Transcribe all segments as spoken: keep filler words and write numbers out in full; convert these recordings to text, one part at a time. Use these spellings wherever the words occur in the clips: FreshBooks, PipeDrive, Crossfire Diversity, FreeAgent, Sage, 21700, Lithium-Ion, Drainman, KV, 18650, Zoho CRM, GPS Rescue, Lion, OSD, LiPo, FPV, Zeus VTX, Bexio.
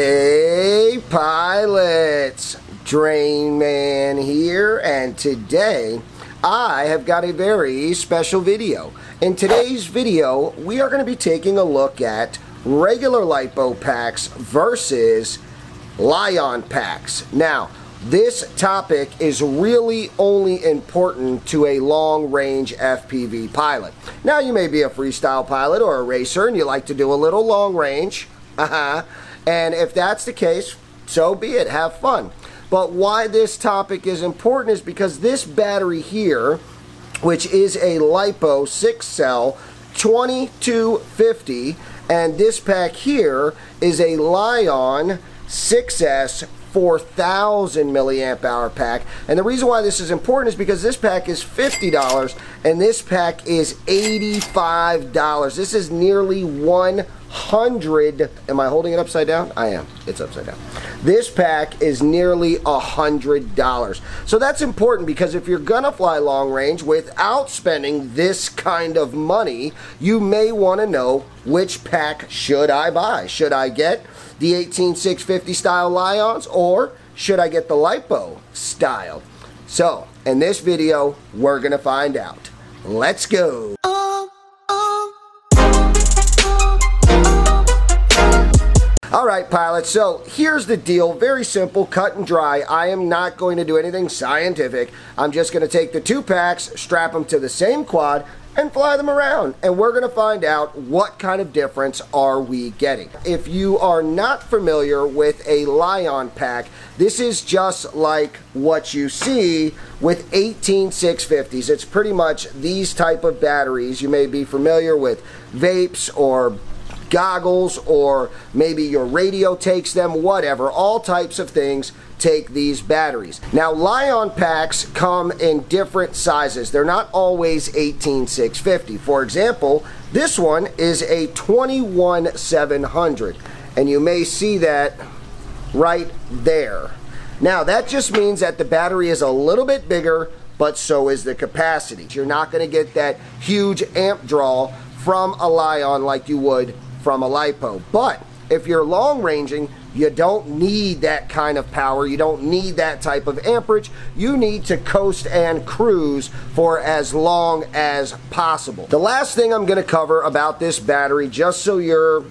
Hey pilots, Drainman here, and today I have got a very special video. In today's video we are going to be taking a look at regular LiPo packs versus Lion packs. Now this topic is really only important to a long-range F P V pilot. Now you may be a freestyle pilot or a racer and you like to do a little long range. Uh-huh. And if that's the case, so be it. Have fun. But why this topic is important is because this battery here, which is a LiPo six cell twenty-two fifty, and this pack here is a Lion six S four thousand milliamp hour pack. And the reason why this is important is because this pack is fifty dollars and this pack is eighty-five dollars. This is nearly one hundred. Am I holding it upside down? I am. It's upside down. This pack is nearly a hundred dollars. So that's important because if you're gonna fly long range without spending this kind of money, you may want to know which pack should I buy. Should I get the eighteen six fifty style Lions or should I get the LiPo style? So in this video, we're gonna find out. Let's go. Alright pilots, so here's the deal, very simple, cut and dry. I am not going to do anything scientific. I'm just going to take the two packs, strap them to the same quad, and fly them around. And we're going to find out what kind of difference are we getting. If you are not familiar with a Lion pack, this is just like what you see with eighteen six fifties. It's pretty much these type of batteries. You may be familiar with vapes or goggles, or maybe your radio takes them, whatever. All types of things take these batteries. Now Lion packs come in different sizes. They're not always eighteen six fifty. For example, this one is a twenty-one seven hundred, and you may see that right there. Now that just means that the battery is a little bit bigger, but so is the capacity. You're not going to get that huge amp draw from a Lion like you would from a LiPo. But if you're long ranging, you don't need that kind of power. You don't need that type of amperage. You need to coast and cruise for as long as possible. The last thing I'm going to cover about this battery, just so you're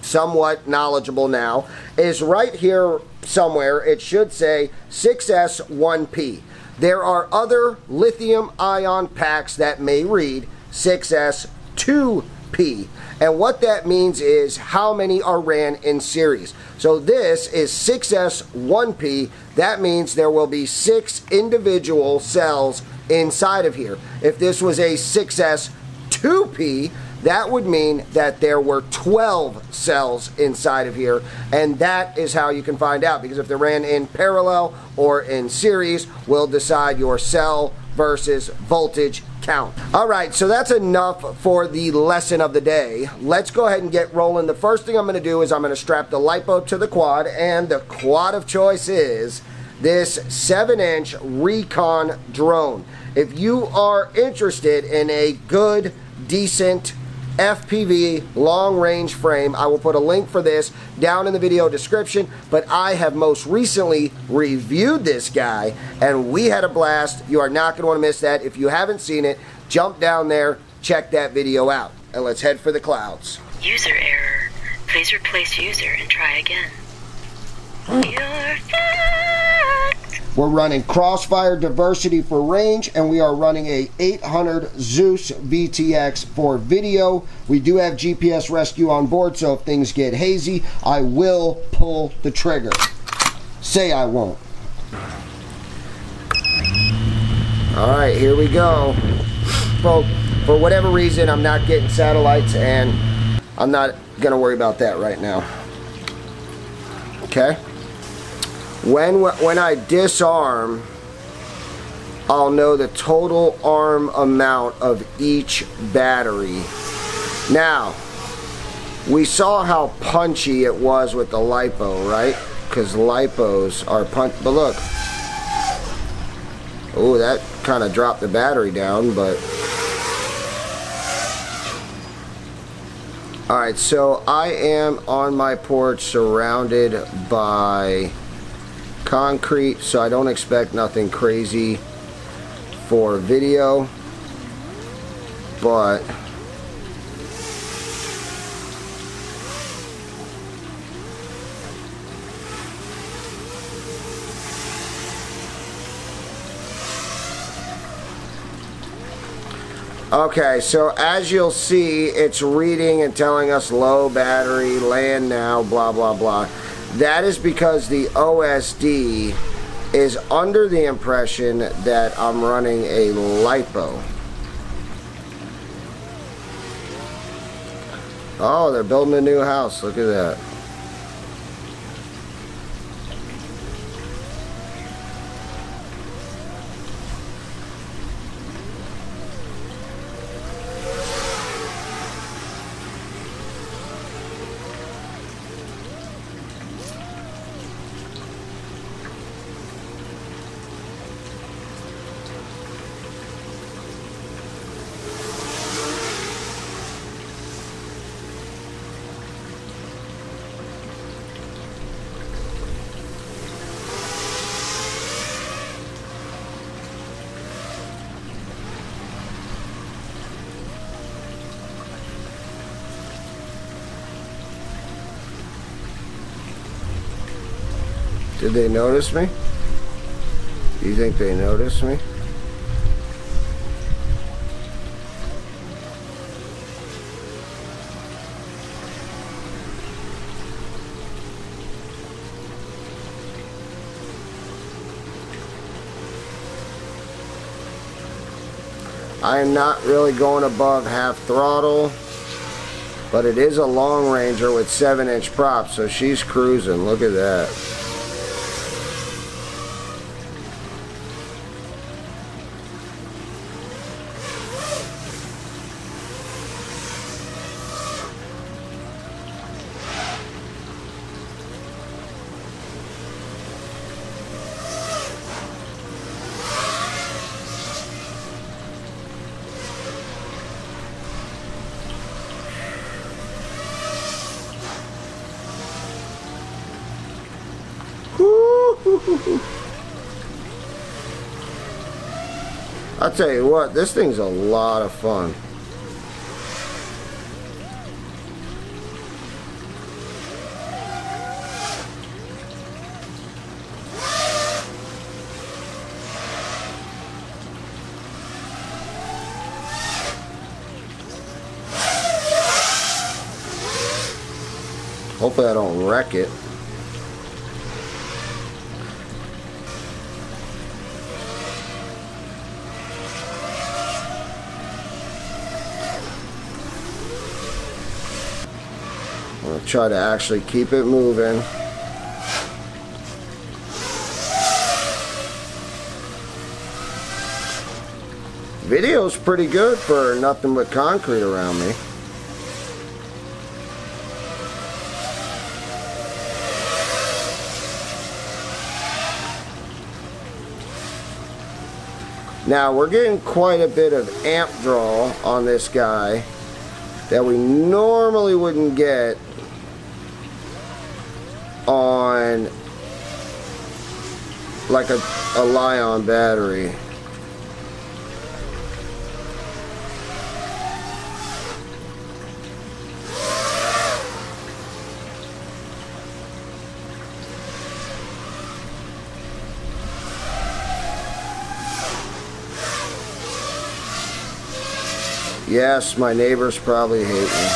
somewhat knowledgeable now, is right here somewhere it should say six S one P. There are other lithium ion packs that may read six S two P, and what that means is how many are ran in series. So this is six S one P. That means there will be six individual cells inside of here. If this was a six S two P, that would mean that there were twelve cells inside of here, and that is how you can find out, because if they're ran in parallel or in series will decide your cell versus voltage count. All right, so that's enough for the lesson of the day. Let's go ahead and get rolling. The first thing I'm going to do is I'm going to strap the LiPo to the quad, and the quad of choice is this seven inch Recon drone. If you are interested in a good, decent F P V long range frame, I will put a link for this down in the video description, but I have most recently reviewed this guy and we had a blast. You are not going to want to miss that. If you haven't seen it, jump down there, check that video out, and let's head for the clouds. User error. Please replace user and try again. You're fucked. We're running Crossfire Diversity for range, and we are running a eight hundred Zeus V T X for video. We do have G P S Rescue on board, so if things get hazy, I will pull the trigger. Say I won't. All right, here we go. Well, for whatever reason, I'm not getting satellites, and I'm not going to worry about that right now. Okay? When, when I disarm, I'll know the total arm amount of each battery. Now, we saw how punchy it was with the LiPo, right? Because LiPos are punch. But look. Oh, that kind of dropped the battery down, but All right, so I am on my porch surrounded by concrete, so I don't expect nothing crazy for video, but okay, so as you'll see, it's reading and telling us low battery, land now, blah, blah, blah. That is because the O S D is under the impression that I'm running a LiPo. Oh, they're building a new house. Look at that. Did they notice me? Do you think they noticed me? I am not really going above half throttle, but it is a long ranger with seven inch props, so she's cruising. Look at that. I'll tell you what, this thing's a lot of fun. Hopefully I don't wreck it. Try to actually keep it moving. Video's pretty good for nothing but concrete around me. Now we're getting quite a bit of amp draw on this guy that we normally wouldn't get on like a, a Lion battery. Yes, my neighbors probably hate me.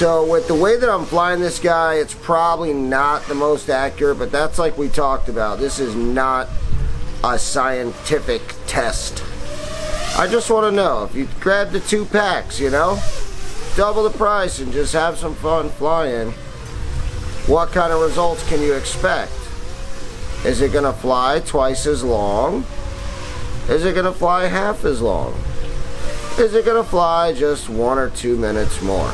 So with the way that I'm flying this guy, it's probably not the most accurate, but that's like we talked about. This is not a scientific test. I just want to know, if you grab the two packs, you know, double the price and just have some fun flying, what kind of results can you expect? Is it gonna fly twice as long? Is it gonna fly half as long? Is it gonna fly just one or two minutes more?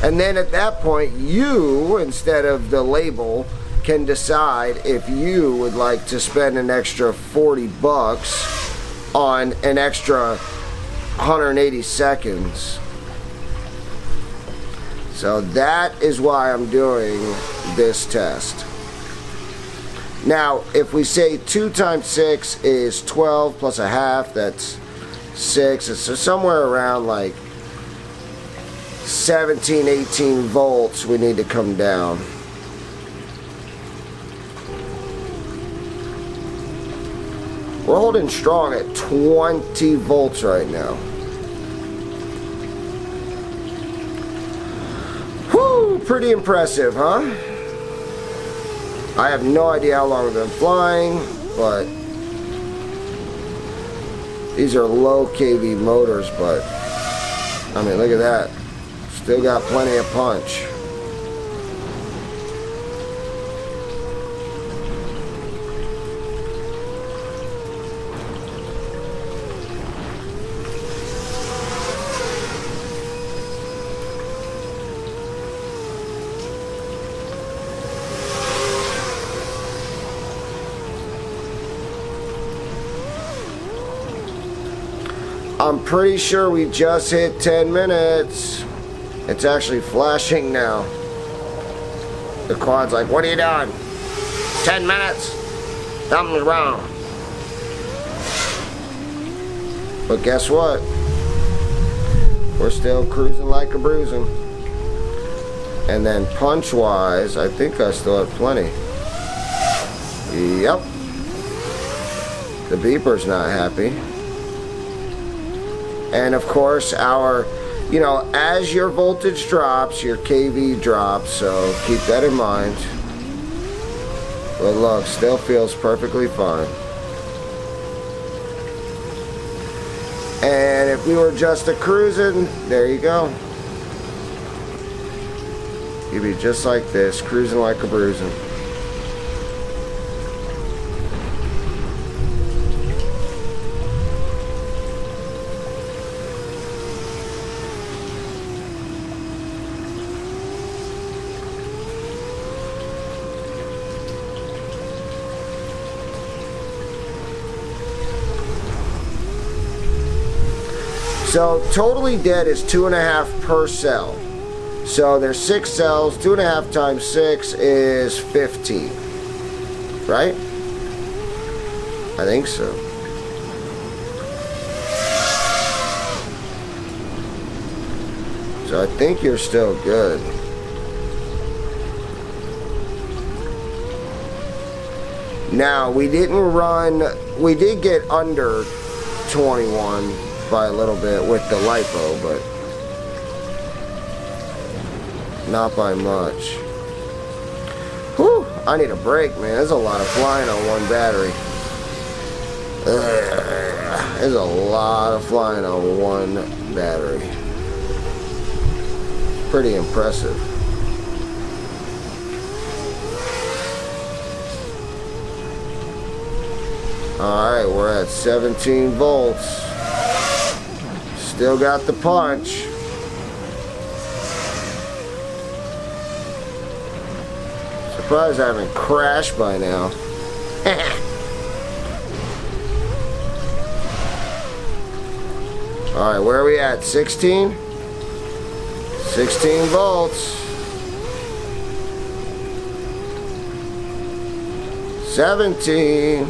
And then at that point, you, instead of the label, can decide if you would like to spend an extra forty bucks on an extra one hundred eighty seconds. So that is why I'm doing this test. Now, if we say two times six is twelve plus a half, that's six. It's somewhere around like seventeen, eighteen volts we need to come down. We're holding strong at twenty volts right now. Whoo, pretty impressive, huh? I have no idea how long I've been flying, but these are low K V motors, but I mean, look at that. Still got plenty of punch. I'm pretty sure we just hit ten minutes. It's actually flashing now. The quad's like, what are you doing? ten minutes? Something's wrong. But guess what? We're still cruising like a bruising. And then punch-wise, I think I still have plenty. Yep. The beeper's not happy. And of course, our, you know, as your voltage drops, your K V drops, so keep that in mind. But look, still feels perfectly fine. And if we were just a cruising, there you go. You'd be just like this, cruising like a bruising. So totally dead is two and a half per cell. So there's six cells, two and a half times six is fifteen, right? I think so. So I think you're still good. Now, we didn't run, we did get under twenty-one by a little bit with the LiPo, but not by much. Whew, I need a break, man. There's a lot of flying on one battery. Ugh, there's a lot of flying on one battery. Pretty impressive. Alright, we're at seventeen volts. Still got the punch. Surprised I haven't crashed by now. Alright, where are we at? sixteen? sixteen volts. seventeen.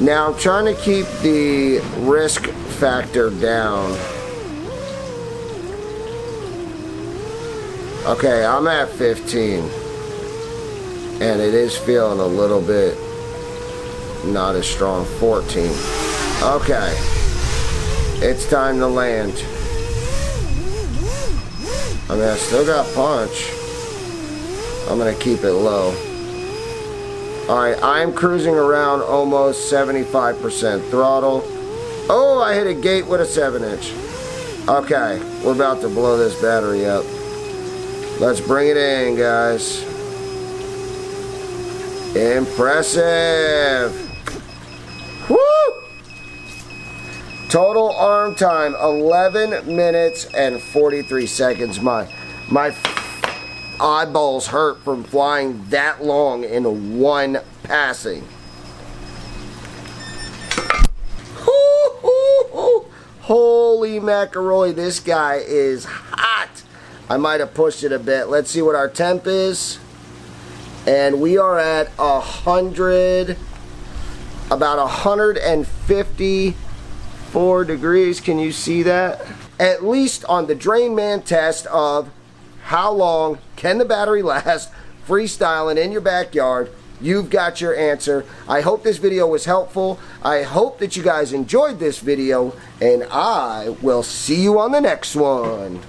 Now, I'm trying to keep the risk factor down. Okay, I'm at fifteen. and it is feeling a little bit not as strong. Fourteen. Okay, it's time to land. I mean, I still got punch. I'm gonna keep it low. Alright, I'm cruising around almost seventy-five percent throttle. Oh, I hit a gate with a seven inch. Okay, we're about to blow this battery up. Let's bring it in, guys. Impressive. Woo! Total arm time, eleven minutes and forty-three seconds. My, my eyeballs hurt from flying that long in one passing. Holy macaroni, this guy is hot. I might have pushed it a bit. Let's see what our temp is. And we are at a hundred, about one hundred fifty-four degrees. Can you see that? At least on the Drainman test of how long can the battery last, freestyling in your backyard, you've got your answer. I hope this video was helpful. I hope that you guys enjoyed this video, and I will see you on the next one.